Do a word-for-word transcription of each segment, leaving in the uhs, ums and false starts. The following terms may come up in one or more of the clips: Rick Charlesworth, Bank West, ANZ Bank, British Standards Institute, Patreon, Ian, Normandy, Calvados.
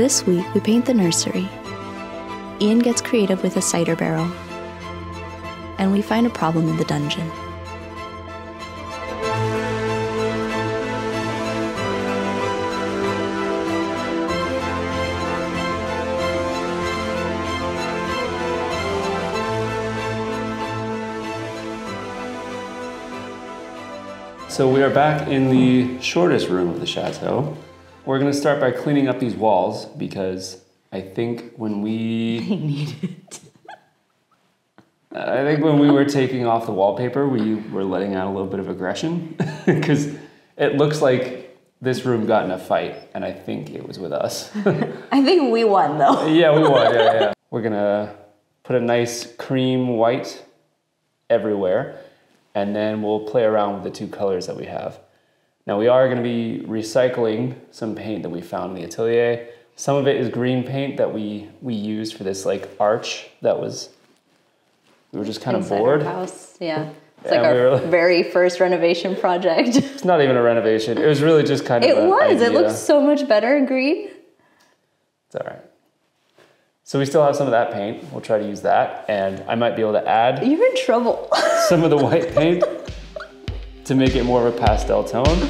This week, we paint the nursery. Ian gets creative with a cider barrel. And we find a problem in the dungeon. So we are back in the shortest room of the chateau. We're gonna start by cleaning up these walls because I think when we... I need it. I think when we were taking off the wallpaper, we were letting out a little bit of aggression because it looks like this room got in a fight and I think it was with us. I think we won though. Yeah, we won, yeah, yeah. We're gonna put a nice cream white everywhere. And then we'll play around with the two colors that we have. Now we are gonna be recycling some paint that we found in the atelier. Some of it is green paint that we, we used for this like arch that was, we were just kind of bored. Inside our house, yeah. It's like our very first renovation project. It's not even a renovation. It was really just kind of an idea. It was, it looked so much better in green. It's all right. So we still have some of that paint. We'll try to use that, and I might be able to add. You're in trouble. Some of the white paint to make it more of a pastel tone.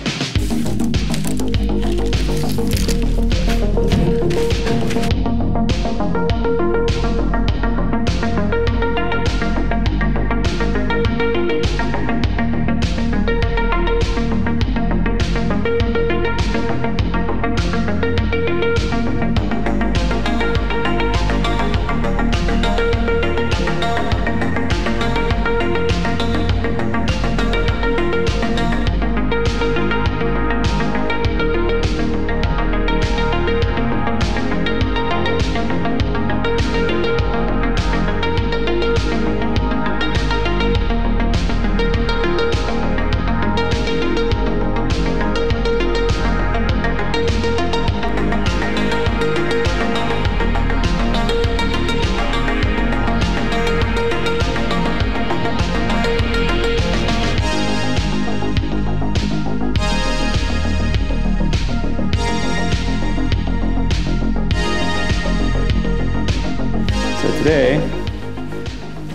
Today,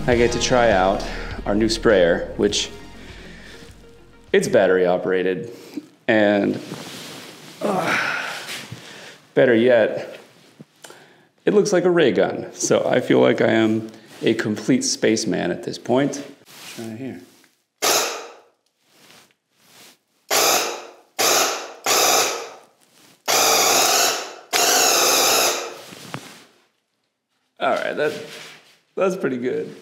I get to try out our new sprayer, which it's battery operated, and uh, better yet, it looks like a ray gun. So I feel like I am a complete spaceman at this point. Try it here. All right, that, that's pretty good.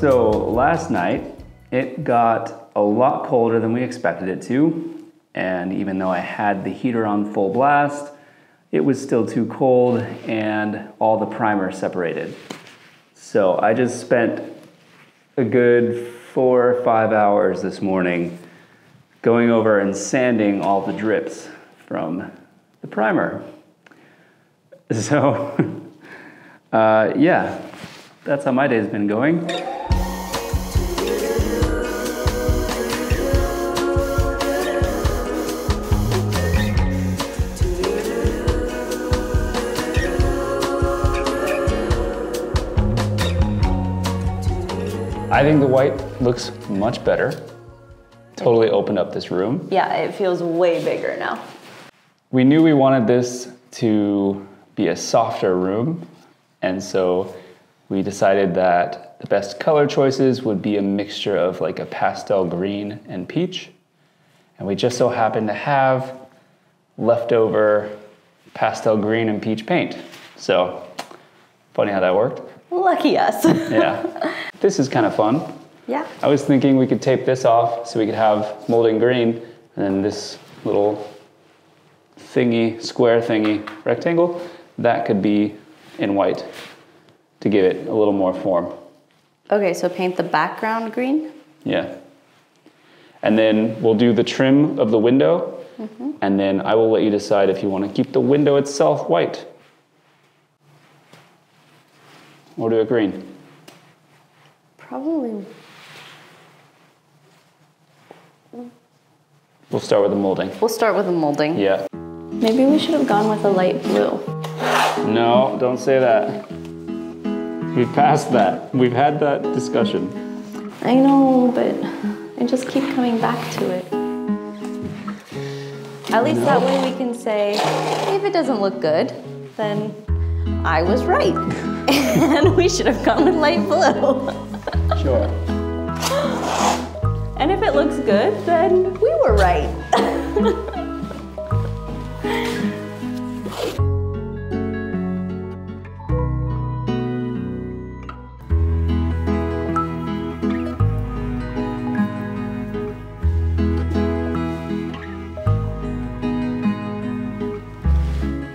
So last night, it got a lot colder than we expected it to. And even though I had the heater on full blast, it was still too cold and all the primer separated. So I just spent a good four or five hours this morning going over and sanding all the drips from the primer. So uh, yeah, that's how my day's been going. I think the white looks much better. Totally opened up this room. Yeah, it feels way bigger now. We knew we wanted this to be a softer room, and so we decided that the best color choices would be a mixture of like a pastel green and peach. And we just so happened to have leftover pastel green and peach paint. So funny how that worked. Lucky us. Yeah. This is kind of fun. Yeah. I was thinking we could tape this off so we could have molding green and then this little thingy, square thingy, rectangle, that could be in white. to give it a little more form. Okay, so paint the background green? Yeah. And then we'll do the trim of the window, mm-hmm. and then I will let you decide if you want to keep the window itself white or do it green. Probably. We'll start with the molding. We'll start with the molding. Yeah. Maybe we should have gone with a light blue. No, don't say that. We've passed that. We've had that discussion. I know, but I just keep coming back to it. At least no. that way we can say, if it doesn't look good, then I was right. And we should have gone with light blue. Sure. And if it looks good, then we were right.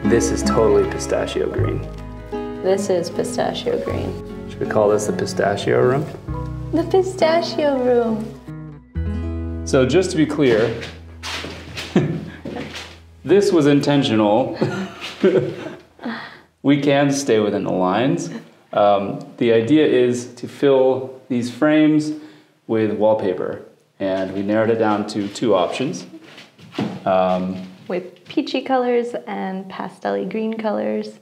This is totally pistachio green. This is pistachio green. Should we call this the pistachio room? The pistachio room. So just to be clear, this was intentional. We can stay within the lines. Um, the idea is to fill these frames with wallpaper, and we narrowed it down to two options. Um, with peachy colors and pastel-y green colors,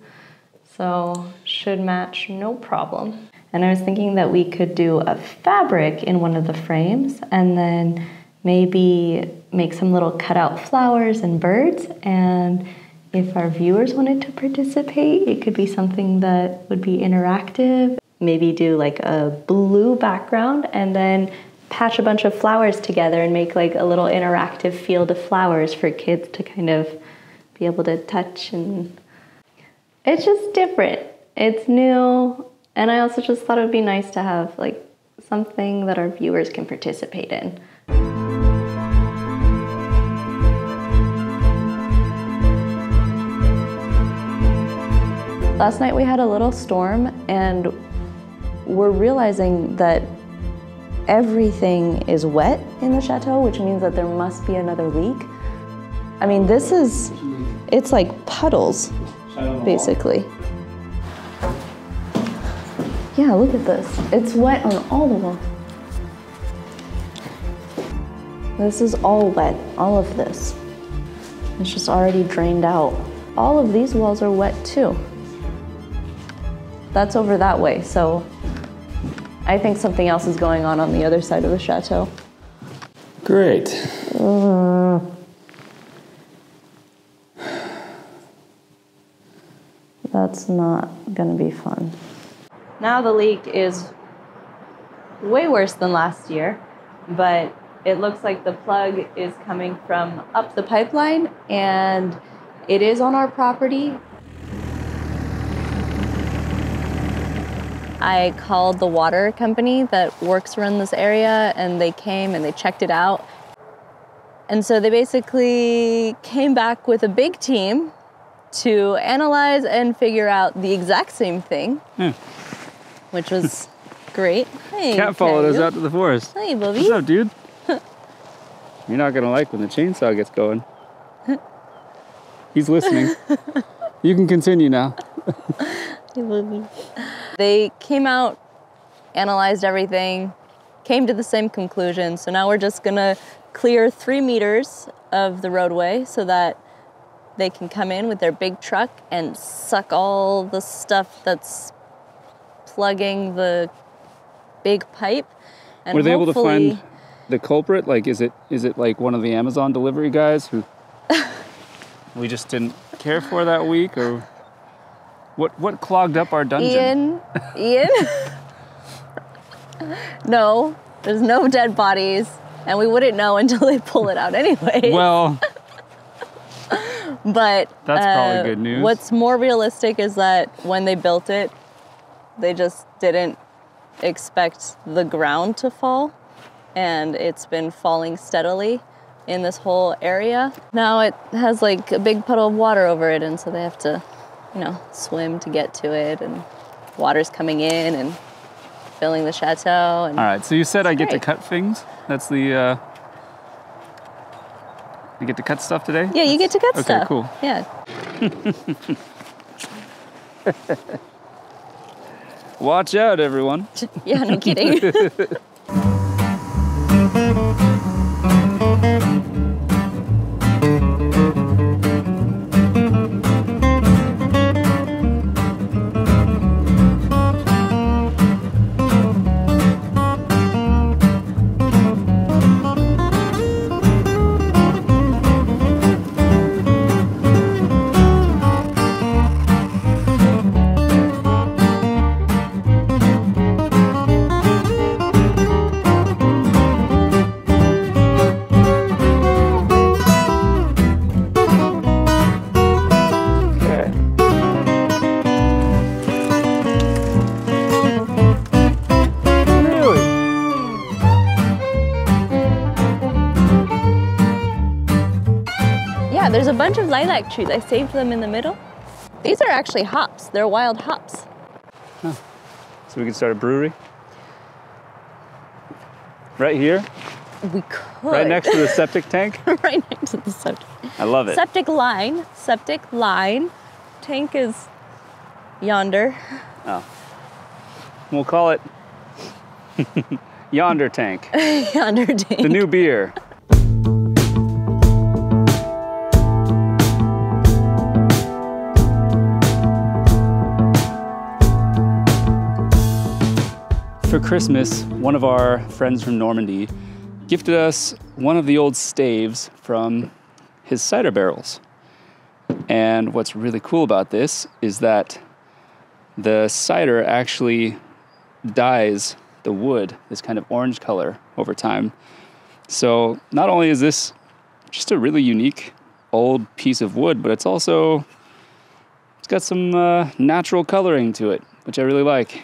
so should match no problem. And I was thinking that we could do a fabric in one of the frames and then maybe make some little cutout flowers and birds, and if our viewers wanted to participate, it could be something that would be interactive. Maybe do like a blue background and then patch a bunch of flowers together and make like a little interactive field of flowers for kids to kind of be able to touch, and it's just different. It's new, and I also just thought it would be nice to have like something that our viewers can participate in. Last night we had a little storm and we're realizing that everything is wet in the chateau, which means that there must be another leak. I mean, this is, it's like puddles, basically. Yeah, look at this. It's wet on all the walls. This is all wet, all of this. It's just already drained out. All of these walls are wet too. That's over that way, so I think something else is going on on the other side of the chateau. Great. Uh, that's not gonna be fun. Now the leak is way worse than last year, but it looks like the plug is coming from up the pipeline, and it is on our property. I called the water company that works around this area, and they came and they checked it out. And so they basically came back with a big team to analyze and figure out the exact same thing, yeah. which was great. Hey, Cat followed us out to the forest. Hey, Bobby. What's up, dude? You're not gonna like when the chainsaw gets going. He's listening. You can continue now. Hey, Bobby. They came out, analyzed everything, came to the same conclusion. So now we're just gonna clear three meters of the roadway so that they can come in with their big truck and suck all the stuff that's plugging the big pipe. And were they able to find the culprit? Like, is it is it like one of the Amazon delivery guys who we just didn't care for that week, or? What, what clogged up our dungeon? Ian? Ian? No, there's no dead bodies, and we wouldn't know until they pull it out anyway. Well, but that's uh, probably good news. What's more realistic is that when they built it, they just didn't expect the ground to fall, and it's been falling steadily in this whole area. Now it has like a big puddle of water over it, and so they have to, you know, swim to get to it, and water's coming in and filling the chateau. And all right, so you said I great. get to cut things? That's the, uh, you get to cut stuff today? Yeah, you get to cut okay, stuff. Okay, cool. Yeah. Watch out, everyone. Yeah, no kidding. There's a bunch of lilac trees. I saved them in the middle. These are actually hops. They're wild hops. Huh. So we could start a brewery? Right here? We could. Right next to the septic tank? Right next to the septic. I love it. Septic line. Septic line. Tank is yonder. Oh. We'll call it Yonder Tank. Yonder Tank. The new beer. For Christmas, one of our friends from Normandy gifted us one of the old staves from his cider barrels. And what's really cool about this is that the cider actually dyes the wood this kind of orange color over time. So not only is this just a really unique old piece of wood, but it's also, it's got some uh, natural coloring to it, which I really like.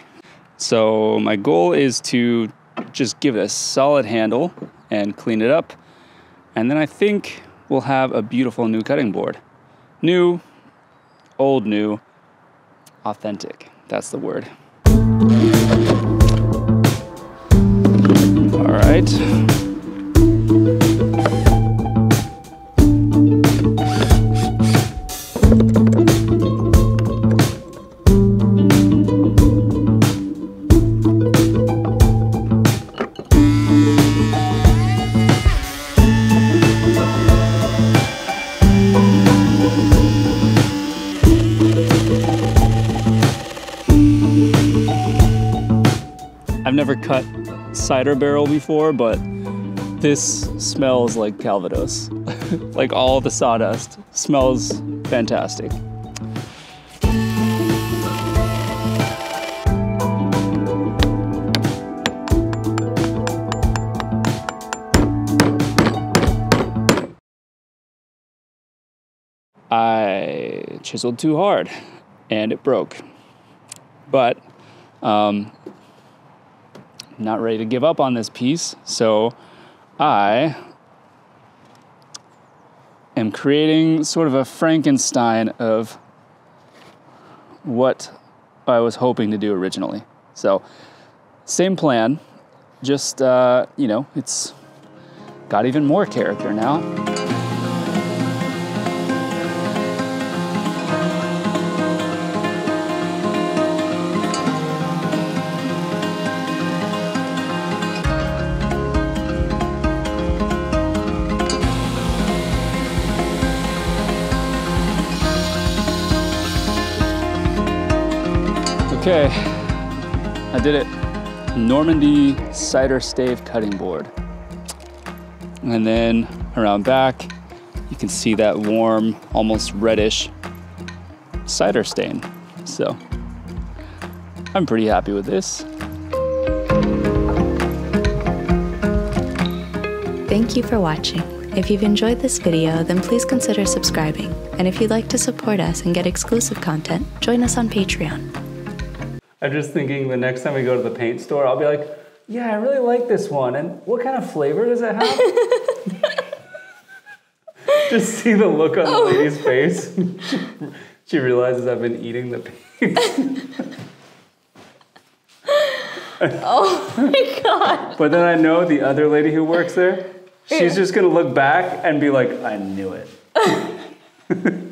So my goal is to just give it a solid handle and clean it up. And then I think we'll have a beautiful new cutting board. New, old new, authentic. That's the word. All right. Never cut cider barrel before, but this smells like Calvados. Like all the sawdust. Smells fantastic. I chiseled too hard and it broke. But um, not ready to give up on this piece, so I am creating sort of a Frankenstein of what I was hoping to do originally. So same plan, just, uh, you know, it's got even more character now. Okay, I did it. Normandy cider stave cutting board. And then around back, you can see that warm, almost reddish cider stain. So I'm pretty happy with this. Thank you for watching. If you've enjoyed this video, then please consider subscribing. And if you'd like to support us and get exclusive content, join us on Patreon. I'm just thinking the next time we go to the paint store, I'll be like, yeah, I really like this one. And what kind of flavor does it have? Just see the look on oh. the lady's face. She realizes I've been eating the paint. Oh my God. But then I know the other lady who works there, she's just going to look back and be like, I knew it.